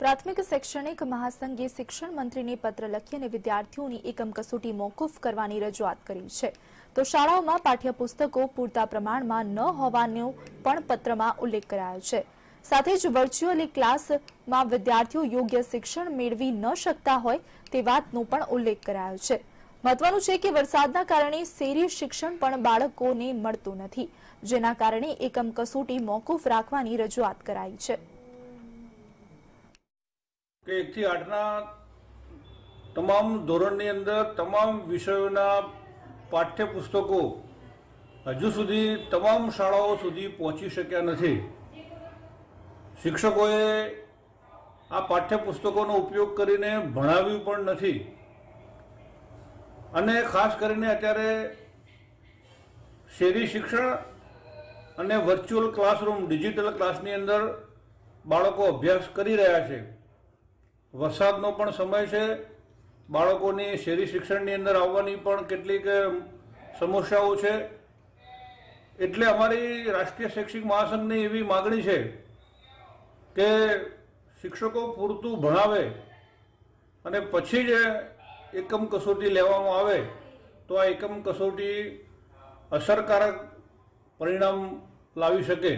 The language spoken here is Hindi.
प्राथमिक शैक्षणिक महासंघे शिक्षण मंत्री ने पत्र लखी और विद्यार्थीओ की एकम कसोटी मौकूफ करने की रजूआत करी है। तो शालाओं में पाठ्यपुस्तकों पूरता प्रमाण में न होवानो पण पत्र में उल्लेख करायो छे। साथे ज वर्च्युअली क्लास में विद्यार्थीओ योग्य शिक्षण मेळवी न शकता होय ते वातनो पण उल्लेख करायो छे। महत्वनुं छे के वरसादना कारणे शहरी शिक्षण पण बाळकोने मळतुं नथी, जेना कारणे एकम कसोटी मौकूफ राखवानी रजूआत कराई छे। के 1 થી 8 ના તમામ ધોરણની અંદર તમામ વિષયોના પાઠ્યપુસ્તકો હજુ સુધી તમામ શાળાઓ સુધી પહોંચી શક્યા નથી। શિક્ષકોએ આ પાઠ્યપુસ્તકોનો ઉપયોગ કરીને ભણાવ્યું પણ નથી અને ખાસ કરીને અત્યારે શહેરી શિક્ષણ અને વર્ચ્યુઅલ ક્લાસરૂમ ડિજિટલ ક્લાસની અંદર બાળકો અભ્યાસ કરી રહ્યા છે। वरसादनो पण समय छे, बाळकोने शहरी शिक्षणनी अंदर आववानी पण केटलीक समस्याओ छे, एटले अमारी राष्ट्रीय शैक्षणिक महासंघनी एवी मागणी छे के शिक्षको पूरतुं भणावे अने पछी ज एकम कसोटी लेवामां आवे तो आ एकम कसोटी असरकारक परिणाम लावी शके।